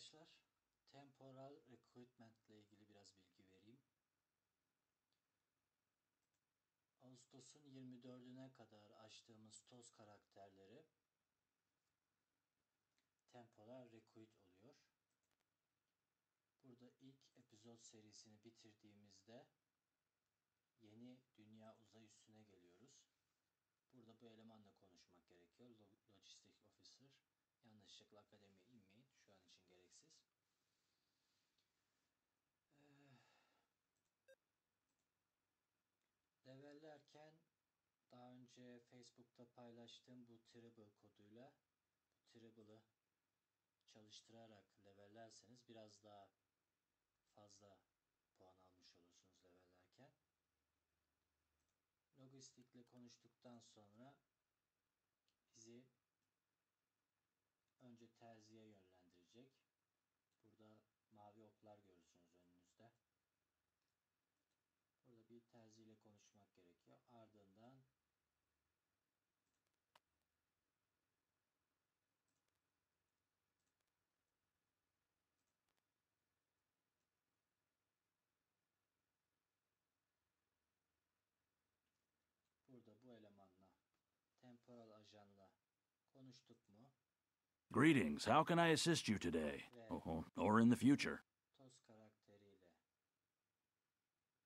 arkadaşlar, Temporal Recruitment ile ilgili biraz bilgi vereyim. Ağustos'un 24'üne kadar açtığımız TOS karakterleri Temporal Recruit oluyor. Burada ilk epizod serisini bitirdiğimizde Yeni Dünya Uzay üstüne geliyoruz. Burada bu elemanla konuşmak gerekiyor. Logistik Officer. Yanlışlıkla Akademi İmmi. Şu an için gereksiz. Levellerken daha önce Facebook'ta paylaştığım bu Tribble koduyla bu Tribble'ı çalıştırarak levellerseniz biraz daha fazla puan almış olursunuz levellerken. Logistikle konuştuktan sonra bizi önce terziye yönlendirecek. Burada mavi oklar görürsünüz önünüzde. Burada bir terziyle konuşmak gerekiyor. Ardından burada bu elemanla, temporal ajanla konuştuk mu? Greetings. How can I assist you today? Or in the future? TOS karakteriyle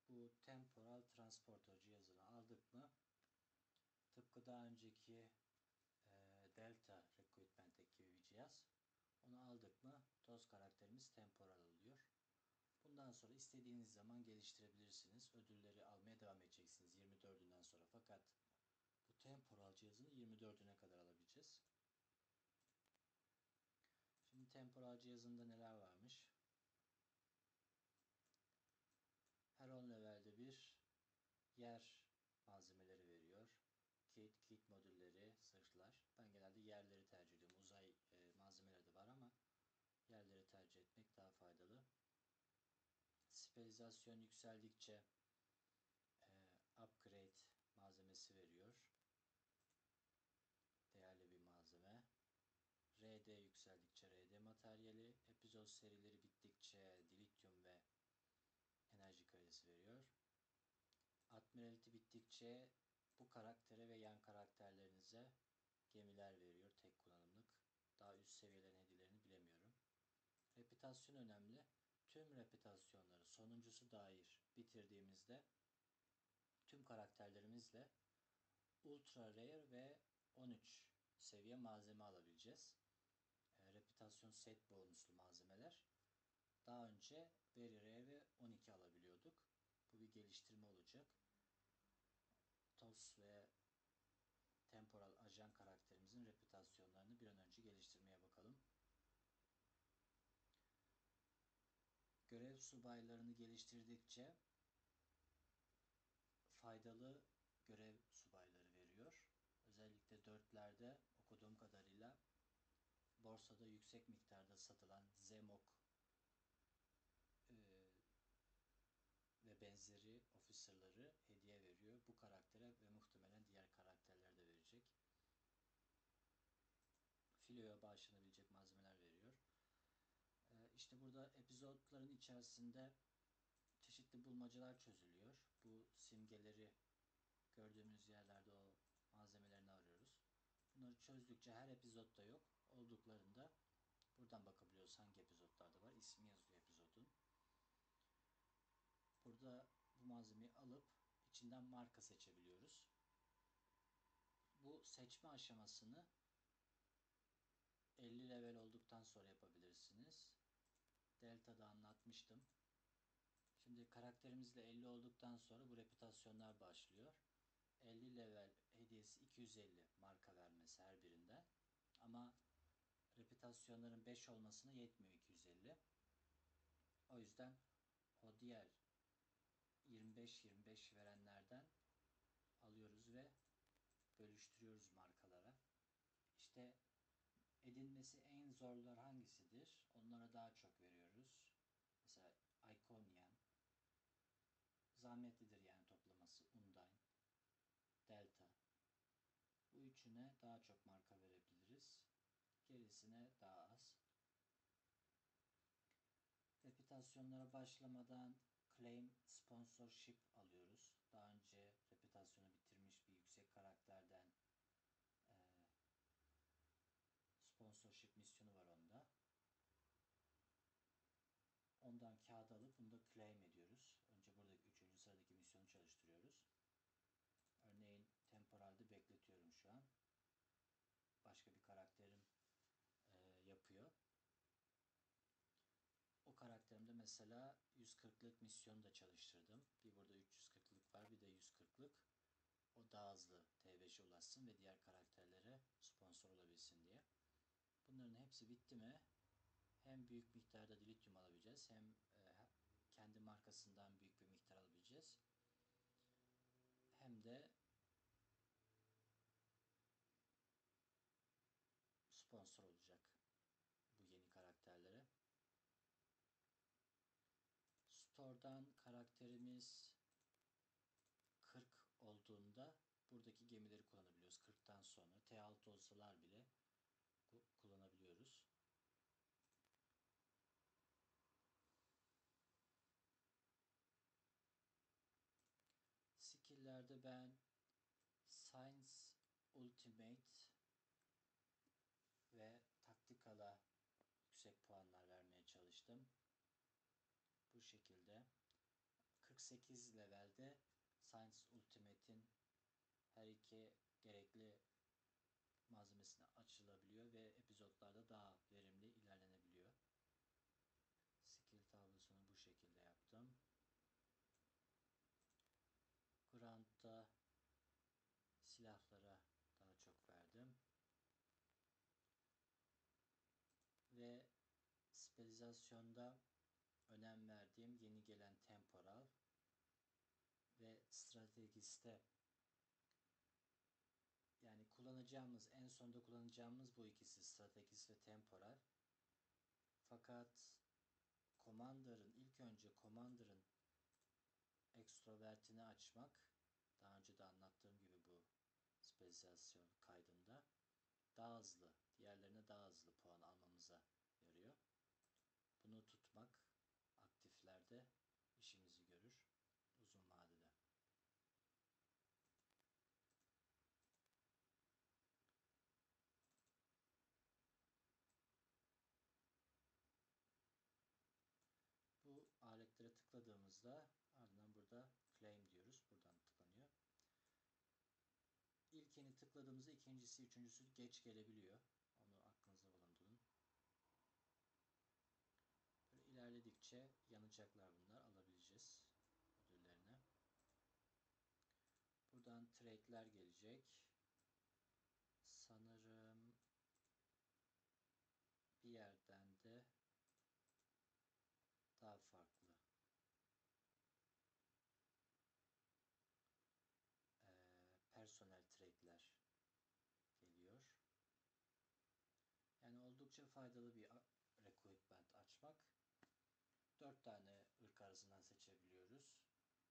bu temporal transporter cihazını aldık mı? Tıpkı daha önceki Delta Recruitment'teki bir cihaz. Onu aldık mı? TOS karakterimiz temporal oluyor. Bundan sonra istediğiniz zaman geliştirebilirsiniz. Ödülleri almaya devam edeceksiniz 24'ünden sonra. Fakat bu temporal cihazını 24'üne kadar alabileceğiz. Şimdi temporal cihazında neler varmış? Her 10 levelde bir yer malzemeleri veriyor. Kit modülleri, zırhlar. Ben genelde yerleri tercih ediyorum. Uzay malzemeleri de var ama yerleri tercih etmek daha faydalı. Spesializasyon yükseldikçe upgrade malzemesi veriyor. Değerli bir malzeme. RD yükseldikçe RD materyali. Epizod serileri bittikçe Dilityum ve enerji karesi veriyor. Admiralty bittikçe bu karaktere ve yan karakterlerinize gemiler veriyor. Tek kullanımlık. Daha üst seviyelerin hediyelerini bilemiyorum. Repitasyon önemli. Tüm reputasyonları sonuncusu dair bitirdiğimizde tüm karakterlerimizle ultra rare ve 13 seviye malzeme alabileceğiz. Reputasyon set bonuslu malzemeler. Daha önce very rare ve 12 alabiliyorduk. Bu bir geliştirme olacak. TOS ve temporal ajan karakterimizin reputasyonlarını bir an önce geliştirmeye bakalım. Görev subaylarını geliştirdikçe faydalı görev subayları veriyor. Özellikle 4'lerde okuduğum kadarıyla borsada yüksek miktarda satılan Zemok ve benzeri officerları hediye veriyor. Bu karaktere ve muhtemelen diğer karakterlere de verecek. Filoya bağışlanabilecek malzemeler veriyor. İşte burada epizodların içerisinde çeşitli bulmacalar çözülüyor. Bu simgeleri gördüğümüz yerlerde o malzemelerini arıyoruz. Bunları çözdükçe her epizodda yok. Olduklarında buradan bakabiliyoruz hangi epizodlarda var. İsmi yazıyor epizodun. Burada bu malzemeyi alıp içinden marka seçebiliyoruz. Bu seçme aşamasını 50 level olduktan sonra yapabilirsiniz. Delta'da anlatmıştım. Şimdi karakterimizle 50 olduktan sonra bu reputasyonlar başlıyor. 50 level hediyesi 250 marka vermesi her birinden. Ama reputasyonların 5 olmasına yetmiyor 250. O yüzden o diğer 25-25 verenlerden alıyoruz ve bölüştürüyoruz markalara. İşte edinmesi en zorlar hangisidir? Onlara daha çok veriyoruz. Mesela Iconian. Zahmetlidir yani toplaması. Undyne Delta. Bu üçüne daha çok marka verebiliriz. Gerisine daha az. reputasyonlara başlamadan claim sponsorship alıyoruz. Daha önce reputasyonu bitirmiş bir yüksek karakterden sponsorship misyonu var onda. Ondan kağıt alıp bunu da claim ediyoruz. Önce buradaki 3. sıradaki misyonu çalıştırıyoruz. Örneğin temporalde bekletiyorum şu an. Başka bir karakterim yapıyor. O karakterimde mesela 140'lık misyonu da çalıştırdım. Bir burada 340'lık var, bir de 140'lık. O daha hızlı T5'e ulaşsın ve diğer karakterlere sponsor olabilsin diye. Bunların hepsi bitti mi? Hem büyük miktarda Dilityum alabileceğiz, hem kendi markasından büyük bir miktar alabileceğiz. Hem de sponsor olacak bu yeni karakterlere. Store'dan karakterimiz 40 olduğunda buradaki gemileri kullanabiliyoruz. 40'tan sonra T6 olsalar bile kullanabiliyoruz. Skill'lerde ben Science Ultimate ve Taktikala yüksek puanlar vermeye çalıştım. Bu şekilde 48 levelde Science Ultimate'in her iki gerekli malzemesine açılabiliyor ve epizodlarda daha verimli ilerlenebiliyor. Skill tablosunu bu şekilde yaptım. Grant'ta silahlara daha çok verdim. Ve spesializasyonda önem verdiğim yeni gelen temporal ve stratejiste, yani kullanacağımız, en sonda kullanacağımız bu ikisi, stratejist ve temporal. Fakat Commander'ın, ilk önce Commander'ın ekstrovertini açmak, daha önce de anlattığım gibi bu spesiyalizasyon kaydında daha hızlı, diğerlerine daha hızlı puan almamıza yarıyor. Bunu tutmak aktiflerde işimizi görür uzun vadede. Bu aletlere tıkladığımızda ardından burada claim diyoruz. Buradan tıklanıyor. İlkini tıkladığımızda ikincisi, üçüncüsü geç gelebiliyor. Onu aklınızda bulundurun. Böyle ilerledikçe yanacaklar bunlar. Alabileceğiz ödüllerine. Buradan trade'ler gelecek. Sanırım bir yerden de daha farklı. Personel trade'ler geliyor. Yani oldukça faydalı bir recruitment açmak. 4 tane ırk arasından seçebiliyoruz.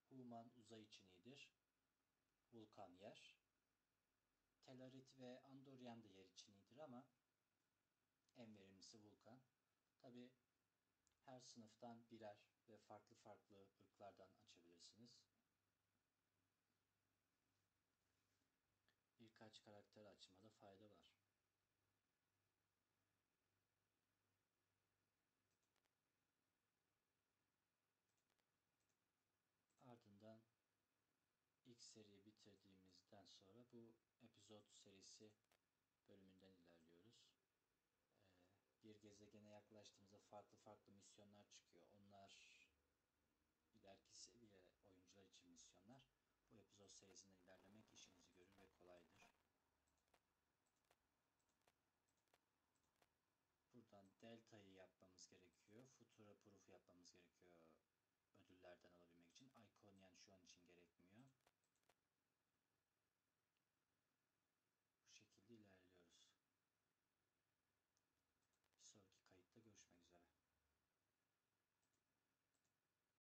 Human uzay için iyidir. Vulkan yer. Telarit ve Andorian da yer için iyidir ama en verimlisi Vulkan. Tabi her sınıftan birer ve farklı farklı ırklardan açabilirsiniz. Birkaç karakter açmada fayda var. Ardından ilk seriyi bitirdiğimizden sonra bu epizod serisi bölümünden ilerliyoruz. Bir gezegene yaklaştığımızda farklı farklı misyonlar çıkıyor. Onlar ileriki seviye oyuncular için misyonlar. Bu epizod serisinden ilerlemek işinizi görür ve kolaydır. Buradan Delta'yı yapmamız gerekiyor. Futura Proof yapmamız gerekiyor ödüllerden alabilmek için. Iconian şu an